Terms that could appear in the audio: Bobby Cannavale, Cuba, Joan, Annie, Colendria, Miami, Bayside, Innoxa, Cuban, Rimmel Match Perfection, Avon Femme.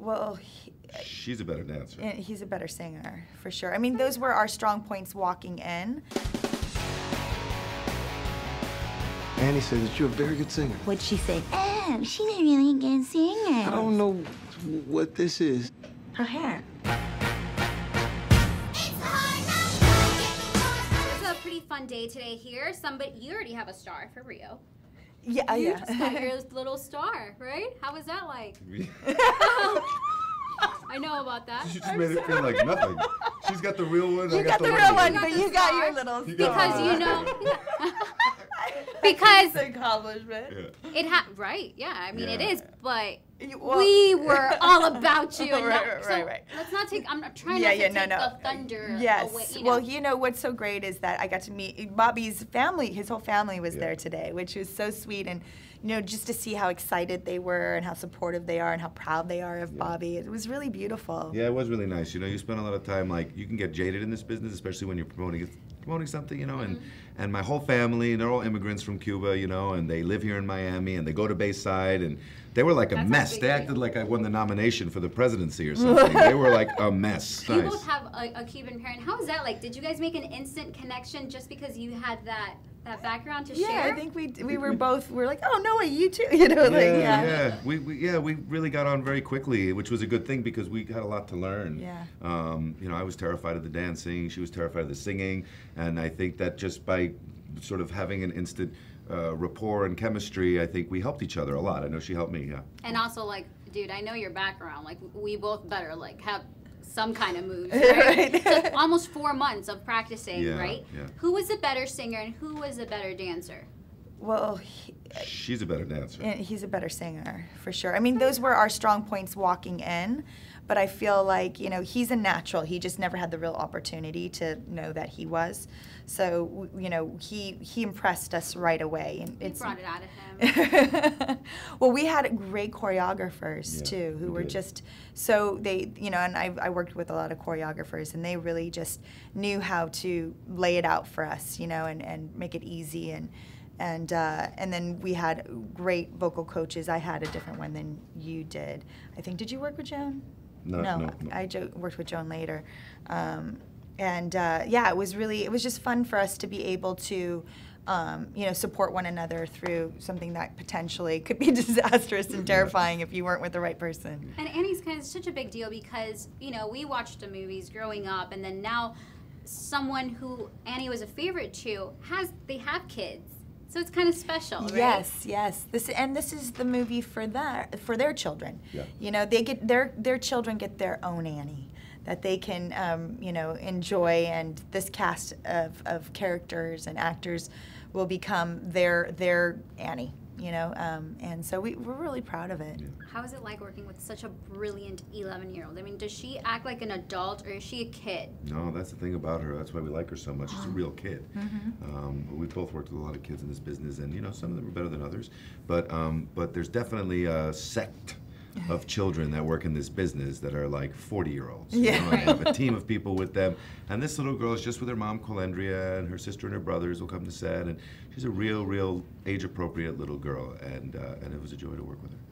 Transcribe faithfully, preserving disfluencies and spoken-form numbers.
Well, he, she's a better dancer. He's a better singer, for sure. I mean, those were our strong points walking in. Annie said that you're a very good singer. What'd she say? Oh, she's a really good singer. I don't know what this is. Her hair. It's a pretty fun day today here. Somebody, you already have a star for Rio. Yeah, you yeah. just got your little star, right? How was that like? I know about that. She just I'm made sorry. It feel like nothing. She's got the real one. You I got, got the, the real one, but you got your little star. Because you know. Because it's an accomplishment. Yeah. It ha right, yeah. I mean, yeah. it is, but you, well, we were all about you. And right, right, so right, right. Let's not take. I'm not trying yeah, not yeah, to no, take no. the thunder. Yes. Away, you know? Well, you know what's so great is that I got to meet Bobby's family. His whole family was yeah. there today, which was so sweet, and you know, just to see how excited they were and how supportive they are and how proud they are of yeah. Bobby. It was really beautiful. Yeah, it was really nice. You know, you spend a lot of time like you can get jaded in this business, especially when you're promoting it. promoting something, you know, and, mm-hmm. and my whole family, they're all immigrants from Cuba, you know, and they live here in Miami, and they go to Bayside, and they were like That's a mess. They acted like I won the nomination for the presidency or something. They were like a mess. You nice. both have a, a Cuban parent. How was that like? Did you guys make an instant connection just because you had that that background to yeah, share? Yeah, I think we we were both, we were like, oh, no way, you too, you know, yeah, like, yeah. Yeah. We, we, yeah, we really got on very quickly, which was a good thing because we had a lot to learn. Yeah. Um, you know, I was terrified of the dancing, she was terrified of the singing, and I think that just by sort of having an instant uh, rapport and chemistry, I think we helped each other a lot. I know she helped me, yeah. And also, like, dude, I know your background, like, we both better, like, have some kind of moves, right? Right. So almost four months of practicing, yeah, right? Yeah. Who was the better singer and who was the better dancer? Well, he, she's a better dancer. He's a better singer, for sure. I mean, those were our strong points walking in, but I feel like, you know, he's a natural. He just never had the real opportunity to know that he was. So, you know, he he impressed us right away. And it's, brought it out of him. Well, we had great choreographers, yeah, too, who we were did. just so they, you know, and I, I worked with a lot of choreographers, and they really just knew how to lay it out for us, you know, and, and make it easy. and. And, uh, and then we had great vocal coaches. I had a different one than you did. I think, did you work with Joan? No, no. no, no. I jo worked with Joan later. Um, and uh, yeah, it was really, it was just fun for us to be able to, um, you know, support one another through something that potentially could be disastrous and terrifying if you weren't with the right person. And Annie's kind of such a big deal because, you know, we watched the movies growing up, and then now someone who Annie was a favorite to, has, they have kids. So it's kind of special, right? Yes, yes. This and this is the movie for that for their children. Yeah. You know, they get their their children get their own Annie that they can um, you know, enjoy, and this cast of of characters and actors will become their their Annie. You know, um, and so we, we're really proud of it. Yeah. How is it like working with such a brilliant eleven-year-old? I mean, does she act like an adult, or is she a kid? No, that's the thing about her. That's why we like her so much. She's a real kid. Mm-hmm. um, we both worked with a lot of kids in this business, and you know, some of them are better than others. But um, but there's definitely a sect of children that work in this business that are like forty-year-olds. Yeah. You know, and have a team of people with them. And this little girl is just with her mom, Colendria, and her sister and her brothers will come to set. And she's a real, real age-appropriate little girl. And, uh, and it was a joy to work with her.